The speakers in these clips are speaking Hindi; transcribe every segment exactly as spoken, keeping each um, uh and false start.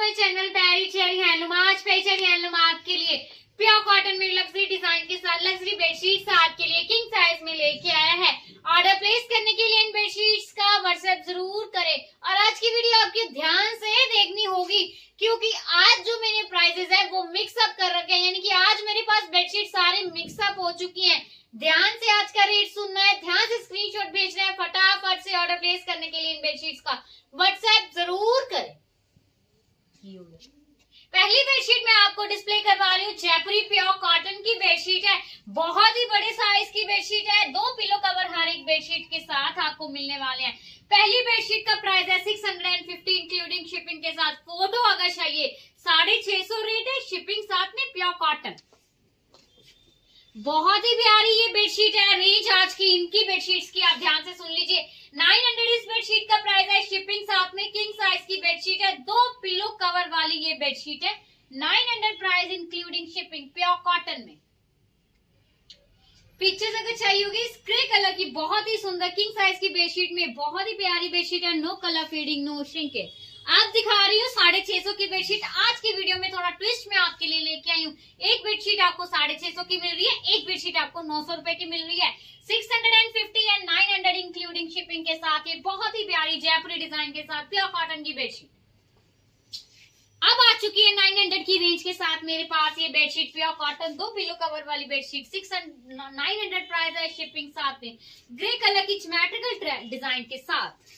माय चैनल पैरी टेरी हैंडलूम। आज पैरी टेरी हैंडलूम आपके लिए प्योर कॉटन में लग्जरी डिजाइन के साथ लग्जरी बेडशीट्स आपके लिए किंग साइज में लेके आया है। ऑर्डर प्लेस करने के लिए इन बेडशीट्स का व्हाट्सएप जरूर करें और आज की वीडियो आपके ध्यान से देखनी होगी, क्योंकि आज जो मैंने प्राइजेस है वो मिक्सअप कर रखे हैं, यानी कि आज मेरे पास बेडशीट सारे मिक्सअप हो चुकी है। ध्यान से आज का रेट सुनना है, ध्यान से स्क्रीनशॉट भेजना है। फटाफट से ऑर्डर प्लेस करने के लिए इन बेडशीट्स का व्हाट्सएप जरूर करें। पहली बेडशीट मैं आपको डिस्प्ले करवा रही हूँ, जयपुरी प्योर कॉटन की बेडशीट है, बहुत ही बड़े साइज की बेडशीट है। दो पिलो कवर हर एक बेडशीट के साथ आपको मिलने वाले हैं। पहली बेडशीट का प्राइस है six hundred and fifty including shipping के साथ। फोटो अगर चाहिए साढ़े छह सौ रेट है, शिपिंग साथ में, प्योर कॉटन, बहुत ही प्यारी ये बेडशीट है। रेंज आज की इनकी बेडशीट्स की आप ध्यान से सुन लीजिए। नौ सौ इस बेडशीट का प्राइस है, शिपिंग साथ में, किंग साइज की बेडशीट है, दो पिलो कवर वाली ये बेडशीट है। नौ सौ price including shipping, pure cotton में। पिक्चर्स अगर चाहिए होगी इस ग्रे कलर की बहुत ही सुंदर किंग साइज की बेडशीट में, बहुत ही प्यारी बेडशीट है, no colour fading, no shrinkage. आज दिखा रही हूँ साढ़े छह सौ की बेडशीट। आज की वीडियो में थोड़ा ट्विस्ट में आपके लिए लेके आई हूँ। एक बेडशीट आपको साढ़े छह सौ की मिल रही है, एक बेडशीट आपको नौ सौ रुपए की मिल रही है। Six hundred and fifty and nine hundred including shipping के साथ ये बहुत ही प्यारी जयपुरी डिजाइन के साथ प्योर कॉटन की बेडशीट अब आ चुकी है नाइन हंड्रेड की रेंज के साथ मेरे पास ये बेडशीट, प्योर कॉटन, दो पिलो कवर वाली bedsheet. Six nine hundred price है, शिपिंग साथ में, ग्रे कलर की ज्योमेट्रिकल डिजाइन के साथ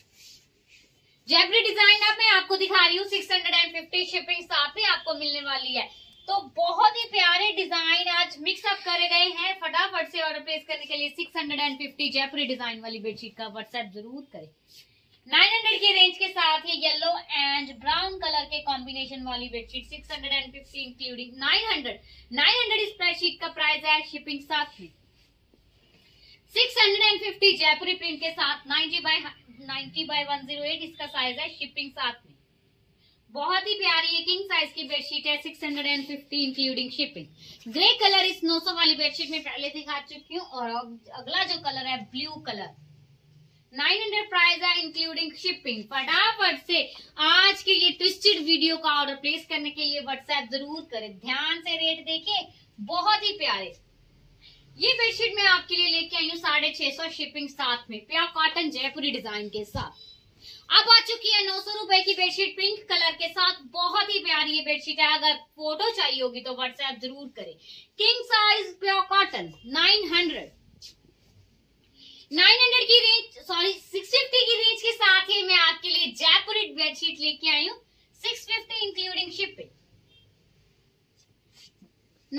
जयपुरी डिजाइन अब मैं आपको दिखा रही हूँ। Six hundred and fifty shipping साथ में आपको मिलने वाली है। तो बहुत ही प्यारे डिजाइन आज मिक्सअप करे गए हैं। फटाफट से ऑर्डर प्लेस करने के लिए six hundred and fifty Jaipuri design वाली बेडशीट का व्हाट्सएप जरूर करें। नौ सौ की रेंज के साथ ये येलो एंड ब्राउन कलर के कॉम्बिनेशन वाली bedsheet, six hundred and fifty including nine hundred. Nine hundred इस बेडशीट का प्राइस है, शिपिंग साथ में। Six hundred and fifty Jaipuri print के साथ, ninety by ninety by one hundred eight इसका साइज है, शिपिंग साथ में। बहुत ही प्यारी ये किंग साइज की बेडशीट है, six hundred and fifty including shipping. Grey colour इस नौ सौ वाली बेडशीट में पहले दिखा चुकी हूँ और अगला जो कलर है ब्लू कलर। नौ सौ प्राइस है इंक्लूडिंग शिपिंग। फटाफट से आज के ये ट्विस्टेड वीडियो का ऑर्डर प्लेस करने के लिए व्हाट्सएप जरूर करें। ध्यान से रेट देखे, बहुत ही प्यारे ये बेडशीट मैं आपके लिए लेके आई हूँ साढ़े छह सौ शिपिंग साथ में, प्योर कॉटन जयपुरी डिजाइन के साथ। अब आ चुकी है नौ सौ रुपए की बेडशीट पिंक कलर के साथ, बहुत ही प्यारी ये बेडशीट है। अगर फोटो चाहिए होगी तो व्हाट्सएप जरूर करें। King size, pure cotton, nine hundred. Nine hundred की रेंज सॉरी सिक्स फिफ्टी की रेंज के साथ ही मैं आपके लिए जयपुरी बेडशीट लेके आई हूँ, सिक्स फिफ्टी इंक्लूडिंग शिपिंग।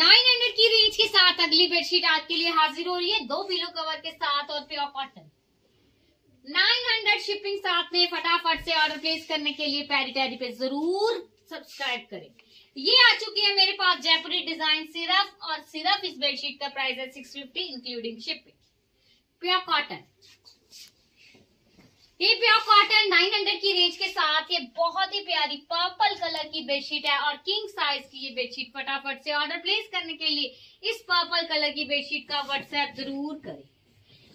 नौ सौ की रेंज के साथ अगली बेडशीट आपके लिए हाजिर हो रही है, दो पिलो कवर के साथ और प्योर कॉटन। नौ सौ शिपिंग साथ में। फटाफट से ऑर्डर प्लेस करने के लिए पैरी टेरी पे जरूर सब्सक्राइब करें। ये आ चुकी है मेरे पास जयपुरी डिजाइन सिर्फ और सिर्फ। इस बेडशीट का प्राइस है six fifty including shipping, pure cotton. ये प्योर कॉटन नौ सौ की रेंज के साथ ये बहुत ही प्यारी पर्पल कलर की बेडशीट है और किंग साइज की ये बेडशीट। फटाफट से ऑर्डर प्लेस करने के लिए इस पर्पल कलर की बेडशीट का व्हाट्सएप जरूर करें।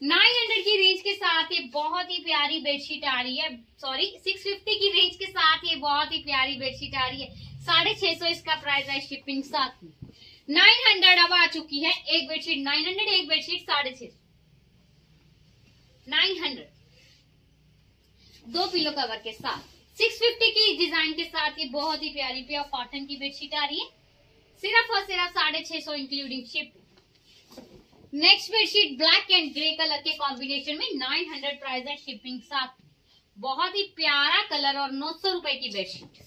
नौ सौ की रेंज के साथ ये बहुत ही प्यारी बेडशीट आ रही है, सॉरी सिक्स फिफ्टी की रेंज के साथ ये बहुत ही प्यारी बेडशीट आ रही है, साढ़े छह सौ इसका प्राइस है, शिपिंग साथ में। नौ सौ अब आ चुकी है, एक बेडशीट नौ सौ, एक बेडशीट साढ़े छह सौ, नाइन हंड्रेड, दो पिलो कवर के साथ, सिक्स फिफ्टी की डिजाइन के साथ ये बहुत ही प्यारी प्योर कॉटन की बेडशीट आ रही है, सिर्फ और सिर्फ साढ़े छह सौ including shipping. Next bedsheet black and grey colour के कॉम्बिनेशन में, नौ सौ प्राइस है, शिपिंग साथ, बहुत ही प्यारा कलर और नौ सौ रुपए की बेडशीट।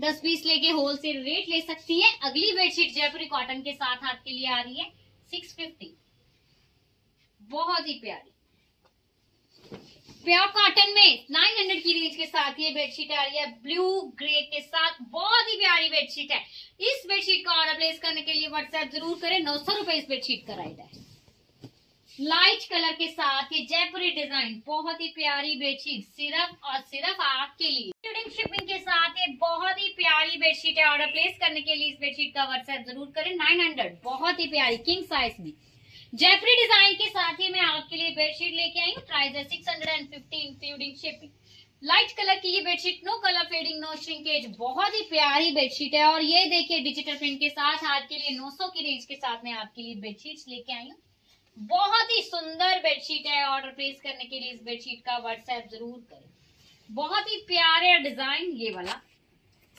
दस बीस लेके होलसेल रेट ले सकती है। अगली बेडशीट जयपुरी कॉटन के साथ आपके लिए आ रही है, सिक्स फिफ्टी, बहुत ही प्यारी प्योर कॉटन में। नौ सौ की रेंज के साथ ये बेडशीट आ रही है, ब्लू ग्रे के साथ, बहुत ही प्यारी बेडशीट है। इस बेडशीट का ऑर्डर प्लेस करने के लिए व्हाट्सएप जरूर करें। नौ सौ रुपए इस बेडशीट का राइट है, लाइट कलर के साथ ये जयपुरी डिजाइन, बहुत ही प्यारी बेडशीट, सिर्फ और सिर्फ आपके लिए इंक्लूडिंग शिपिंग के साथ ये बहुत ही प्यारी बेडशीट है। ऑर्डर प्लेस करने के लिए इस बेडशीट का व्हाट्सएप जरूर करें। नौ सौ बहुत ही प्यारी किंग साइज में जयपुरी डिजाइन के साथ ही मैं आपके लिए बेडशीट लेके आई हूँ। प्राइस है six hundred and fifty including shipping, light colour की ये bedsheet, no colour fading, no shrinkage, बहुत ही प्यारी बेडशीट है। और ये देखिए डिजिटल प्रिंट के साथ आपके लिए नौ सौ की रेंज के साथ में आपके लिए बेडशीट लेके आई हूँ। बहुत ही सुंदर बेडशीट है। ऑर्डर प्लेस करने के लिए इस बेडशीट का व्हाट्सएप जरूर करें। बहुत ही प्यारे डिजाइन, ये वाला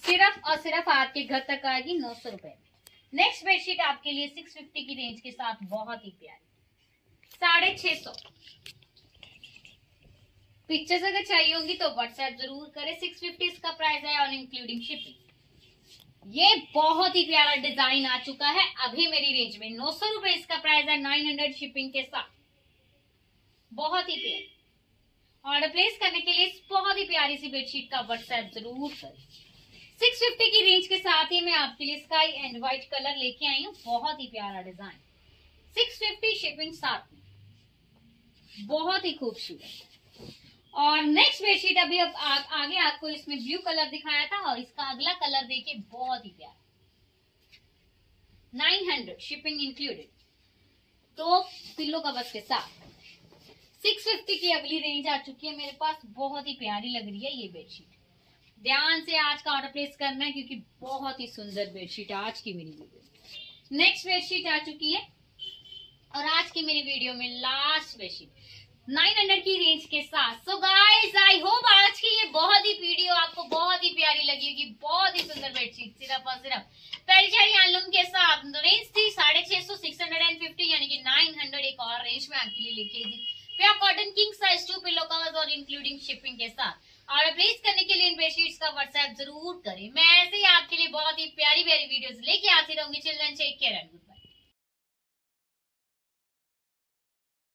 सिर्फ और सिर्फ आपके घर तक आएगी नौ सौ रुपए में। नेक्स्ट बेडशीट आपके लिए सिक्स फिफ्टी की रेंज के साथ, बहुत ही प्यारी, साढ़े छह सौ। पिक्चर्स अगर चाहिए होंगी तो व्हाट्सएप जरूर करें। सिक्स फिफ्टी इसका प्राइस है और इंक्लूडिंग शिपिंग। ये बहुत ही प्यारा डिजाइन आ चुका है अभी मेरी रेंज में, नौ सौ रुपए इसका प्राइस है, नाइन हंड्रेड शिपिंग के साथ। बहुत ही प्यारी, ऑर्डर प्लेस करने के लिए इस बहुत ही प्यारी सी बेडशीट का व्हाट्सएप जरूर करें। सिक्स फिफ्टी की रेंज के साथ ही मैं आपके लिए स्काई एंड व्हाइट कलर लेके आई हूँ, बहुत ही प्यारा डिजाइन, सिक्स फिफ्टी शिपिंग साथ में, बहुत ही खूबसूरत। और नेक्स्ट बेडशीट अभी अब आप आगे आपको इसमें ब्लू कलर दिखाया था और इसका अगला कलर देखिए, बहुत ही प्यारा, नौ सौ शिपिंग इंक्लूडेड, तो पिल्लो कवर्स के साथ। छह सौ पचास की अगली रेंज आ चुकी है मेरे पास, बहुत ही प्यारी लग रही है ये बेडशीट। ध्यान से आज का ऑर्डर प्लेस करना है क्योंकि बहुत ही सुंदर बेडशीट आज की मेरी वीडियो। नेक्स्ट बेडशीट आ चुकी है और आज की मेरी वीडियो में लास्ट बेडशीट नौ सौ की रेंज के साथ। सो गाइस, आई होप आज की ये बहुत ही वीडियो आपको बहुत ही प्यारी लगी होगी। बहुत ही सुंदर बेडशीट सिर्फ और सिर्फ पैरी टेरी हैंडलूम के साथ। रेंज थी साढ़े छह सौ, सिक्स हंड्रेड एंड फिफ्टी यानी कि नौ सौ एक और रेंज में आपके लिए लेके दी। Pure cotton king size two pillow covers और इंक्लूडिंग शिपिंग के साथ। और प्लेस करने के लिए इन बेडशीट्स का व्हाट्सएप जरूर करें। मैं ऐसे ही आपके लिए बहुत ही प्यारी प्यारी वीडियोस लेके आती रहूंगी। Children, take care and good bye.